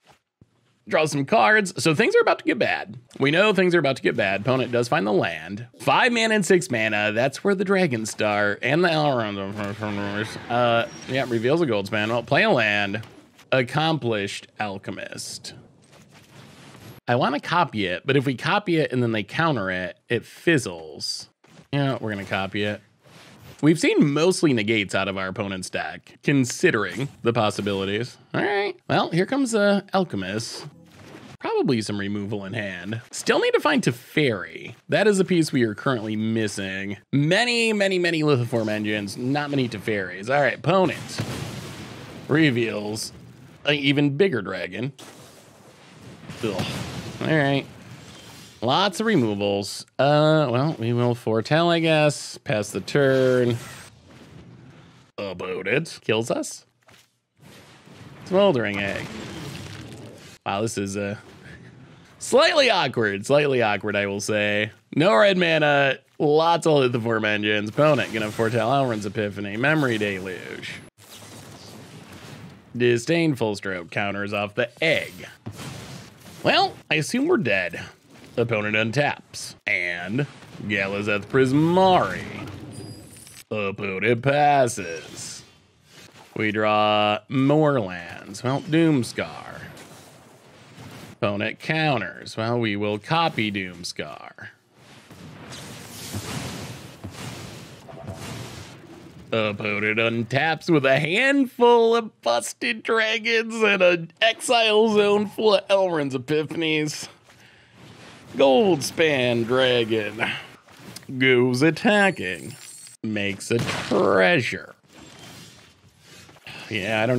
Draw some cards, so things are about to get bad. We know things are about to get bad. Opponent does find the land. 5 mana and 6 mana, that's where the Dragon Star and the Elrin's yeah, reveals a Goldspan. Well, play a land. Accomplished Alchemist. I want to copy it, but if we copy it and then they counter it, it fizzles. Yeah, we're going to copy it. We've seen mostly negates out of our opponent's deck, considering the possibilities. All right, well, here comes Alchemist. Probably some removal in hand. Still need to find Teferi. That is a piece we are currently missing. Many Lithoform Engines, not many Teferis. All right, opponent reveals an even bigger dragon. Ugh. All right, lots of removals. Well, we will foretell, I guess. Pass the turn. About it. Kills us. Smoldering Egg. Wow, this is slightly awkward, I will say. No red mana, lots of Lithoform Engines. Opponent gonna foretell Alrund's Epiphany, Memory Deluge. Disdainful Stroke counters off the egg. Well, I assume we're dead. Opponent untaps. And Galazeth Prismari. Opponent passes. We draw more lands. Well, Doomskar. Opponent counters. Well, we will copy Doomskar. Opponent untaps with a handful of busted dragons and an exile zone full of Elrin's Epiphanies. Goldspan Dragon goes attacking, makes a treasure. Yeah, I don't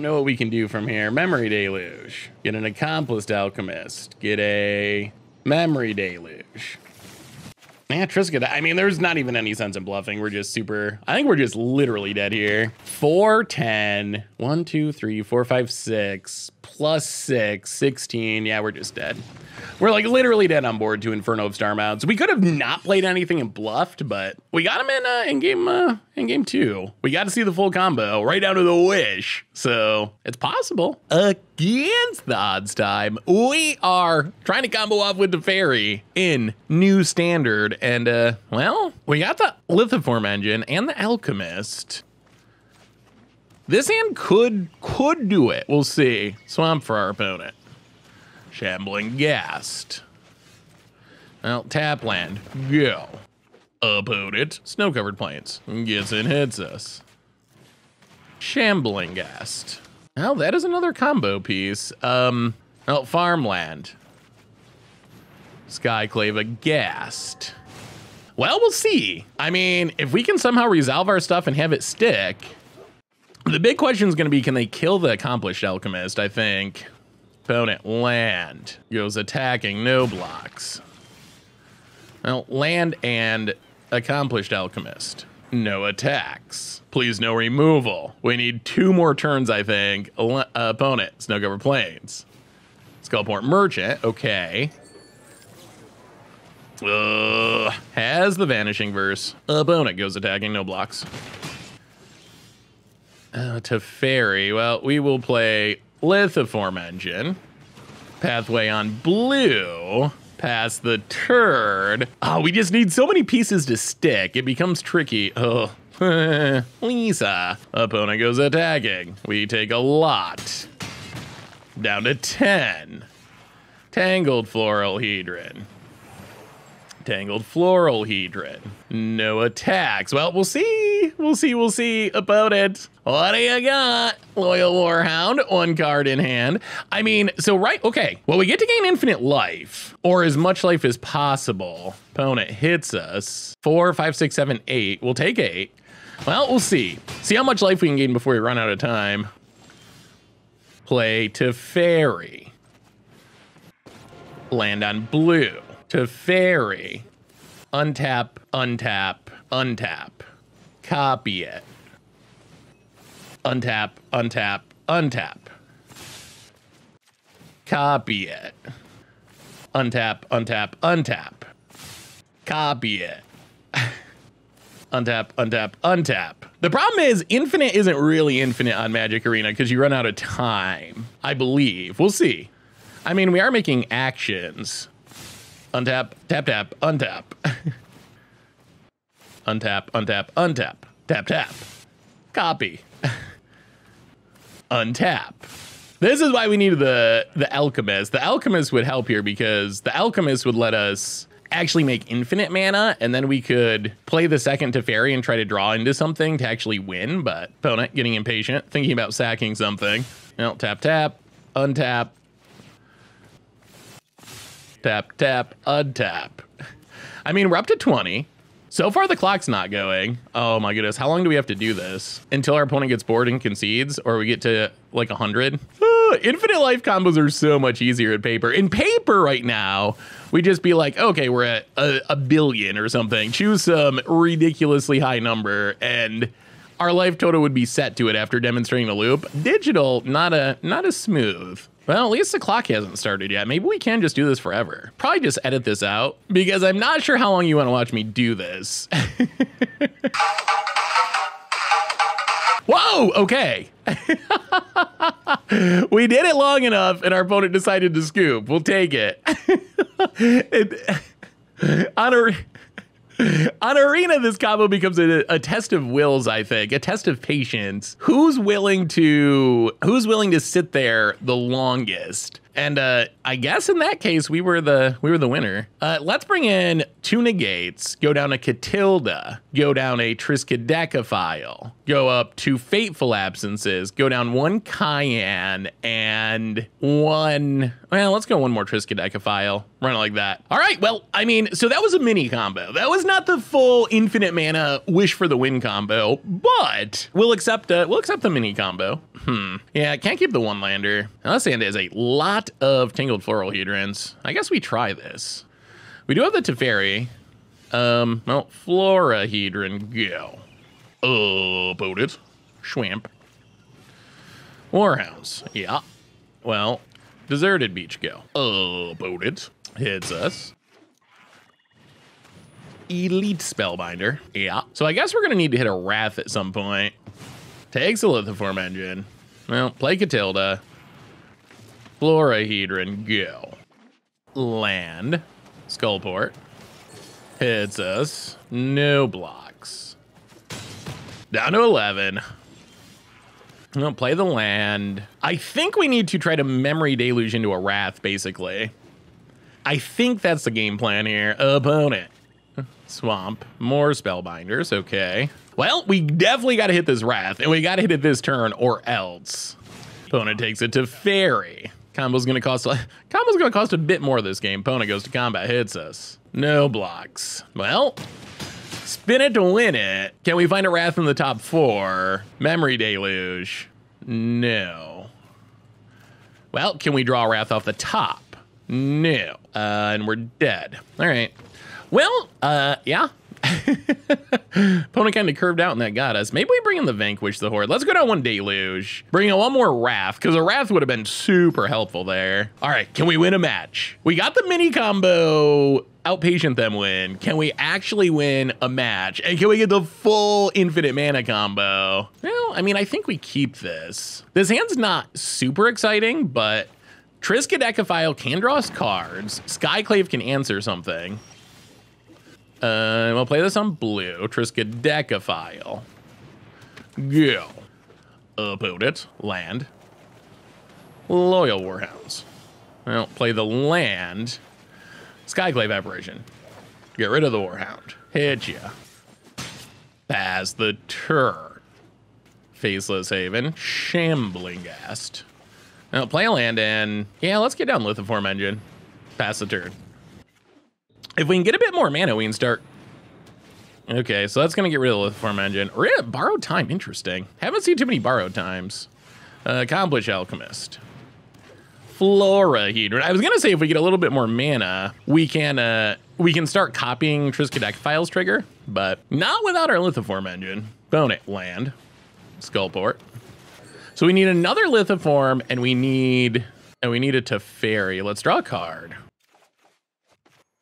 know what we can do from here. Memory Deluge. Get an Accomplished Alchemist. Get a Memory Deluge. Yeah, Triskaidekaphile. I mean, there's not even any sense in bluffing. We're just super, I think we're just literally dead here. 4, 10, 1, 2, 3, 4, 5, 6, plus 6, 16. Yeah, we're just dead. We're like literally dead on board to Inferno of Star Mounts. We could have not played anything and bluffed, but we got him in game two. We got to see the full combo right down to the wish. So it's possible. Against the Odds time, we are trying to combo off with Teferi in new standard. And well, we got the Lithoform Engine and the Alchemist. This hand could do it. We'll see. Swamp for our opponent. Shambling Ghast. Well, tap land. Go. Opponent. Snow-covered plains. Gets and hits us. Shambling Ghast. Well, that is another combo piece. Oh, farmland. Skyclave Ghast. Well, we'll see. I mean, if we can somehow resolve our stuff and have it stick, the big question is going to be, can they kill the Accomplished Alchemist, I think. Opponent land. Goes attacking, no blocks. Well, land and Accomplished Alchemist. No attacks. Please, no removal. We need two more turns, I think. Opponent, Snow Cover Plains. Skullport Merchant, okay. Has the Vanishing Verse. Opponent goes attacking, no blocks. Teferi, well, we will play Lithoform Engine. Pathway on blue. Pass the turd. Oh, we just need so many pieces to stick. It becomes tricky. Oh, Lisa. Opponent goes attacking. We take a lot. Down to 10. Tangled Florahedron. Tangled Florahedron. No attacks. Well, we'll see. We'll see. Opponent. What do you got? Loyal Warhound, one card in hand. I mean, so right, okay. Well, we get to gain infinite life, or as much life as possible. Opponent hits us. 4, 5, 6, 7, 8. We'll take 8. Well, we'll see. See how much life we can gain before we run out of time. Play Teferi. Land on blue. Teferi. Untap, untap, untap. Copy it. Untap, untap, untap. Copy it. Untap, untap, untap. Copy it. Untap, untap, untap. The problem is infinite isn't really infinite on Magic Arena because you run out of time, I believe. We'll see. I mean, we are making actions. Untap, tap, tap, untap. Untap, untap, untap. Tap, tap. Copy. Untap. This is why we needed the Alchemist. The Alchemist would help here because the Alchemist would let us actually make infinite mana, and then we could play the second Teferi and try to draw into something to actually win, but opponent getting impatient, thinking about sacking something. Well, tap, tap, untap. Tap, tap, untap. I mean, we're up to 20. So far, the clock's not going. Oh my goodness, how long do we have to do this? Until our opponent gets bored and concedes, or we get to like 100? Infinite life combos are so much easier in paper. In paper right now, we just be like, okay, we're at a billion or something. Choose some ridiculously high number, and our life total would be set to it after demonstrating the loop. Digital, not as smooth. Well, at least the clock hasn't started yet. Maybe we can just do this forever. Probably just edit this out because I'm not sure how long you want to watch me do this. Whoa, okay. We did it long enough and our opponent decided to scoop. We'll take it. On Arena, this combo becomes a test of wills, I think, a test of patience. Who's willing to sit there the longest? And I guess in that case, we were the winner. Let's bring in 2 Negates, go down a Katilda, go down a Triskaidekaphile, go up 2 Fateful Absences, go down 1 Cayenne, and 1... Well, let's go 1 more Triskaidekaphile. Run it like that. All right, well, I mean, so that was a mini combo. That was not the full infinite mana wish for the win combo, but we'll accept the mini combo. Yeah, can't keep the 1 lander. Unless it has a lot of Tangled Florahedrons. I guess we try this. We do have the Teferi. Well, Florahedron, go. Boat it. Schwamp. Warhouse, yeah. Well, Deserted Beach, go. Boat it. Hits us. Elite Spellbinder, yeah. So I guess we're gonna need to hit a Wrath at some point. Takes a Lithoform Engine. Well, play Katilda. Florahedron, go. Land. Skullport. Hits us. No blocks. Down to 11. We'll play the land. I think we need to try to Memory Deluge into a Wrath, basically. I think that's the game plan here. Opponent. Swamp. More Spellbinders, okay. Well, we definitely gotta hit this Wrath, and we gotta hit it this turn, or else. Pona takes it to Teferi. Combo's gonna cost a bit more this game. Pona goes to combat, hits us. No blocks. Well, spin it to win it. Can we find a Wrath in the top four? Memory Deluge. No. Well, can we draw a Wrath off the top? No. And we're dead. All right. Well, yeah. Opponent kind of curved out and that got us. Maybe we bring in the Vanquish the Horde. Let's go down one Deluge. Bring in one more Wrath, because a Wrath would have been super helpful there. All right, can we win a match? We got the mini combo, outpatient them win. Can we actually win a match? And can we get the full infinite mana combo? Well, I mean, I think we keep this. This hand's not super exciting, but Triskaidekaphile can draw us cards. Skyclave can answer something. We'll play this on blue. Triskaidekaphile. Go. Upload it. Land. Loyal Warhounds. Well, play the land. Skyclave Apparition. Get rid of the Warhound. Hit ya. Pass the turn. Faceless Haven. Shambling Ghast. Now play a land and... yeah, let's get down Lithoform Engine. Pass the turn. If we can get a bit more mana, we can start. Okay, so that's gonna get rid of the Lithoform Engine. We're at borrowed time, interesting. Haven't seen too many borrowed times. Accomplished Alchemist. Florahedron. I was gonna say if we get a little bit more mana, we can start copying Triskaidekaphile's trigger, but not without our Lithoform Engine. Bone it, land. Skullport. So we need another Lithoform, and we need a Teferi. Let's draw a card.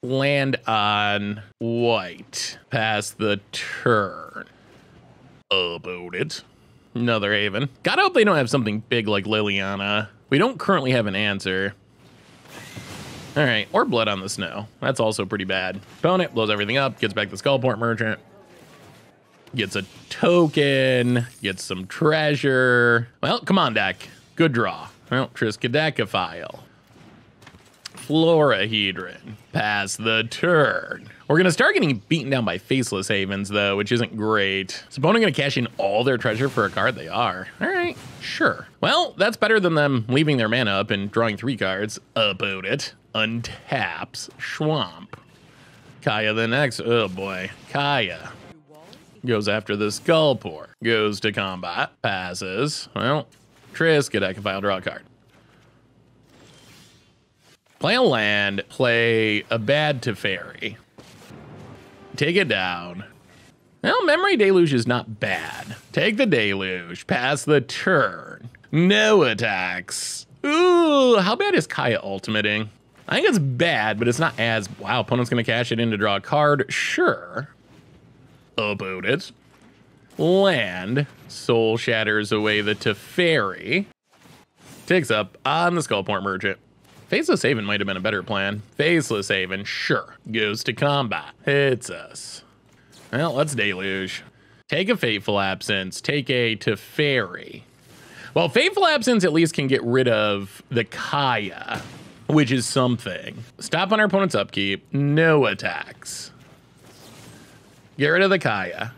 Land on white. Pass the turn. About it. Another Haven. Gotta hope they don't have something big like Liliana. We don't currently have an answer. All right, or Blood on the Snow. That's also pretty bad. Opponent blows everything up, gets back the Skullport Merchant. Gets a token, gets some treasure. Well, come on, deck. Good draw. Well, Triskaidekaphile. Florahedron. Pass the turn. We're gonna start getting beaten down by Faceless Havens though, which isn't great. Is opponent gonna cash in all their treasure for a card? They are. All right, sure. Well, that's better than them leaving their mana up and drawing three cards. About it. Untaps. Schwamp. Kaya the next. Oh boy. Kaya. Goes after the Skullport. Goes to combat. Passes. Well, Triskaidekaphile, draw a card. Play a land, play a bad Teferi. Take it down. Well, Memory Deluge is not bad. Take the Deluge, pass the turn. No attacks. Ooh, how bad is Kaya ultimating? I think it's bad, but it's not as, wow, opponent's gonna cash it in to draw a card, sure. About it. Land, Soul Shatters away the Teferi. Takes up on the Skullport Merchant. Faceless Haven might have been a better plan. Faceless Haven, sure. Goes to combat. Hits us. Well, let's Deluge. Take a Fateful Absence. Take a Teferi. Well, Fateful Absence at least can get rid of the Kaya, which is something. Stop on our opponent's upkeep. No attacks. Get rid of the Kaya.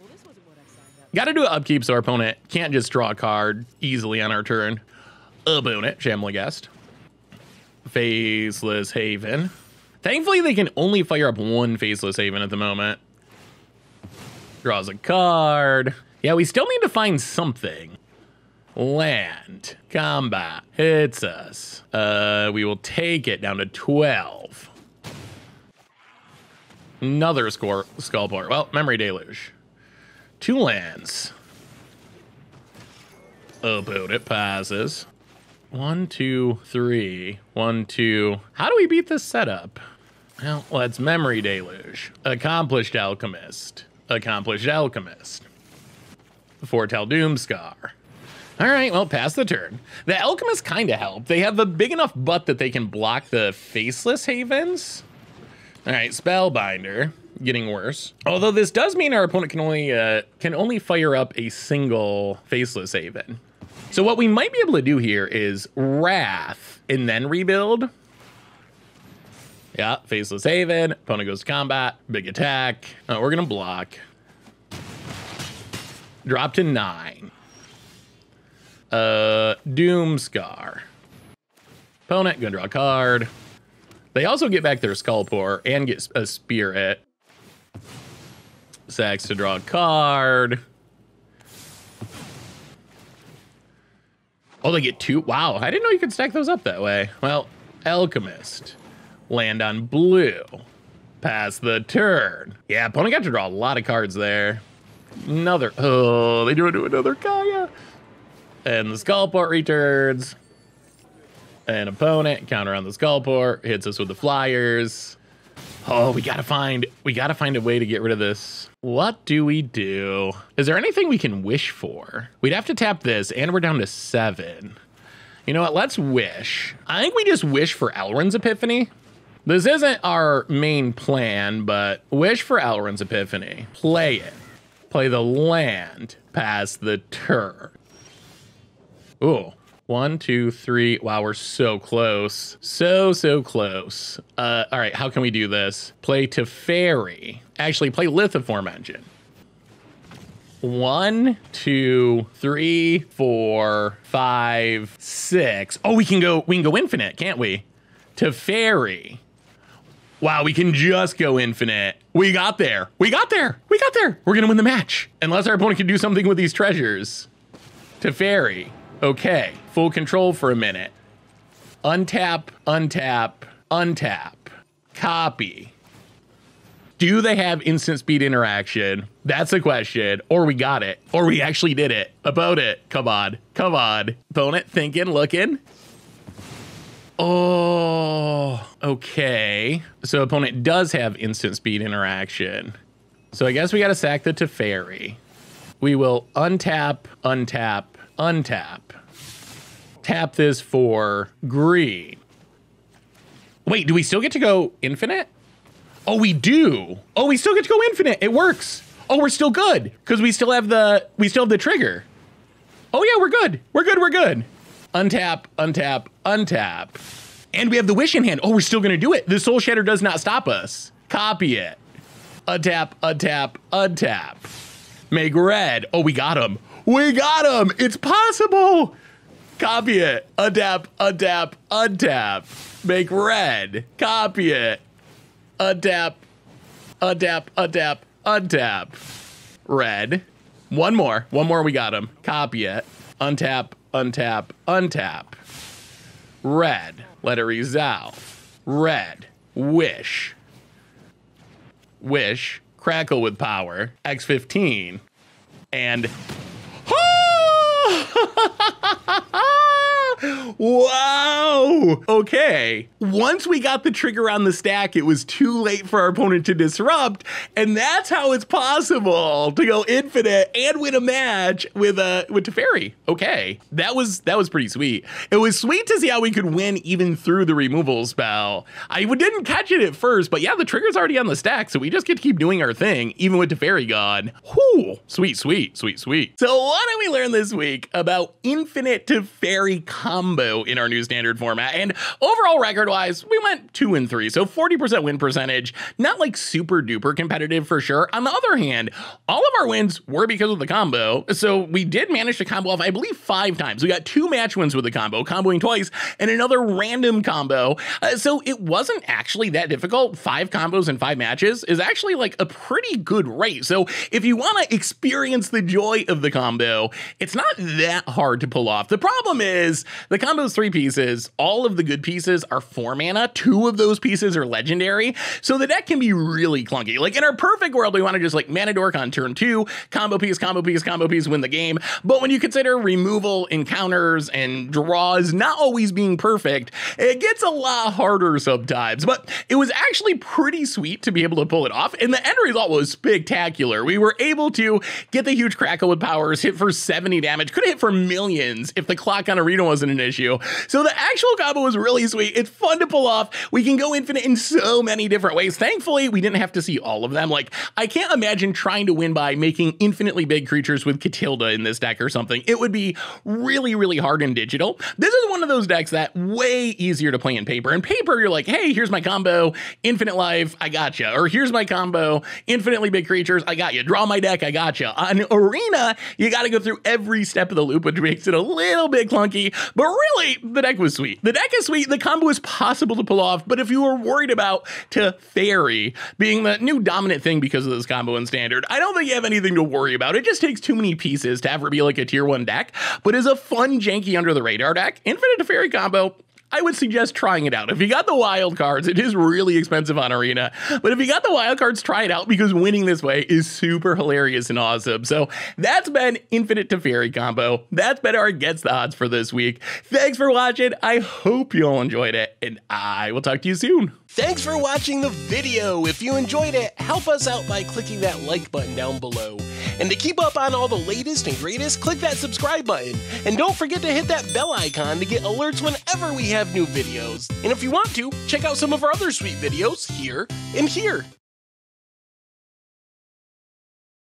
Well, this wasn't what I signed up. Gotta do an upkeep so our opponent can't just draw a card easily on our turn. Opponent, Shambling Ghast. Faceless Haven. Thankfully, they can only fire up one Faceless Haven at the moment. Draws a card. Yeah, we still need to find something. Land. Combat. Hits us. We will take it down to 12. Another score, Skullport. Well, Memory Deluge. Two lands. About it. Passes. 1, 2, 3. 1, 2. How do we beat this setup? Well, let's Memory Deluge. Accomplished Alchemist. Accomplished Alchemist. Foretell Doomskar. All right, well, pass the turn. The Alchemists kind of help. They have a big enough butt that they can block the Faceless Havens. All right, Spellbinder. Getting worse. Although this does mean our opponent can only fire up a single Faceless Haven. So what we might be able to do here is Wrath and then rebuild. Yeah, Faceless Haven. Opponent goes to combat. Big attack. We're going to block. Drop to 9. Doomskar. Opponent, gonna draw a card. They also get back their Skullport and get a Spear at Sacks to draw a card. Oh, they get two. Wow, I didn't know you could stack those up that way. Well, Alchemist. Land on blue. Pass the turn. Yeah, opponent got to draw a lot of cards there. Another. Oh, they do another Kaya. And the Skullport returns. An opponent counter on the Skullport hits us with the flyers. Oh, we gotta find a way to get rid of this. What do we do? Is there anything we can wish for? We'd have to tap this, and we're down to 7. You know what? Let's wish. I think we just wish for Alrund's Epiphany. This isn't our main plan, but wish for Alrund's Epiphany. Play it. Play the land. Pass the turn. Ooh. 1, 2, 3. Wow, we're so close. So close. All right, how can we do this? Play Teferi. Actually, play Lithoform Engine. 1, 2, 3, 4, 5, 6. Oh, we can go infinite, can't we? Teferi. Wow, we can just go infinite. We got there. We're gonna win the match. Unless our opponent can do something with these treasures. Teferi. Okay, full control for a minute. Untap, untap, untap. Copy. Do they have instant speed interaction? That's the question. Or we got it. Or we actually did it. About it. Come on. Come on. Opponent thinking, looking. Oh, okay. So opponent does have instant speed interaction. So I guess we got to sack the Teferi. We will untap, untap, untap. Tap this for green. Wait, do we still get to go infinite? Oh, we do. Oh, we still get to go infinite. It works. Oh, we're still good because we still have the trigger. Oh yeah, we're good. We're good. Untap, untap, untap. And we have the wish in hand. Oh, we're still gonna do it. The Soul Shatter does not stop us. Copy it. Untap, untap, untap. Make red. Oh, we got him. We got him! It's possible! Copy it. Untap, untap, untap. Make red. Copy it. Untap, untap, untap, untap. Red. One more, we got him. Copy it. Untap, untap, untap. Red. Let it resolve. Red. Wish. Wish. Crackle with power. X15. And... Wow! Okay. Once we got the trigger on the stack, it was too late for our opponent to disrupt, and that's how it's possible to go infinite and win a match with Teferi. Okay, that was pretty sweet. It was sweet to see how we could win even through the removal spell. I didn't catch it at first, but yeah, the trigger's already on the stack, so we just get to keep doing our thing, even with Teferi gone. Whew! Sweet. So what did we learn this week about infinite Teferi combo in our new standard format? And overall record-wise, we went 2-3, so 40% win percentage. Not like super duper competitive for sure. On the other hand, all of our wins were because of the combo, so we did manage to combo off, I believe, 5 times. We got 2 match wins with the combo, comboing twice, and another random combo. So it wasn't actually that difficult. 5 combos in 5 matches is actually like a pretty good rate. So if you want to experience the joy of the combo, it's not that hard to pull off. The problem is the combo, those 3 pieces, all of the good pieces are 4 mana. 2 of those pieces are legendary, so the deck can be really clunky. Like in our perfect world, we want to just like mana dork on turn 2, combo piece, win the game. But when you consider removal, encounters, and draws not always being perfect, it gets a lot harder sometimes. But it was actually pretty sweet to be able to pull it off, and the end result was spectacular. We were able to get the huge Crackle with powers, hit for 70 damage, could have hit for millions if the clock on Arena wasn't wasn't an issue. So the actual combo was really sweet. It's fun to pull off. We can go infinite in so many different ways. Thankfully, we didn't have to see all of them. Like, I can't imagine trying to win by making infinitely big creatures with Katilda in this deck or something. It would be really, really hard in digital. This is one of those decks that way easier to play in paper. In paper, you're like, hey, here's my combo, infinite life, I gotcha. Or here's my combo, infinitely big creatures, I got you. Draw my deck, I gotcha. On Arena, you got to go through every step of the loop, which makes it a little bit clunky. But really, the deck was sweet. The deck is sweet. The combo is possible to pull off. But if you were worried about Teferi being the new dominant thing because of this combo in Standard, I don't think you have anything to worry about. It just takes too many pieces to ever be like a tier one deck. But as a fun, janky, under the radar deck, infinite Teferi combo, I would suggest trying it out. If you got the wild cards, it is really expensive on Arena, but if you got the wild cards, try it out because winning this way is super hilarious and awesome. So that's been Infinite Teferi combo. That's been our Against the Odds for this week. Thanks for watching. I hope you all enjoyed it, and I will talk to you soon. Thanks for watching the video. If you enjoyed it, help us out by clicking that like button down below. And to keep up on all the latest and greatest, click that subscribe button. And don't forget to hit that bell icon to get alerts whenever we have new videos. And if you want to, check out some of our other sweet videos here and here.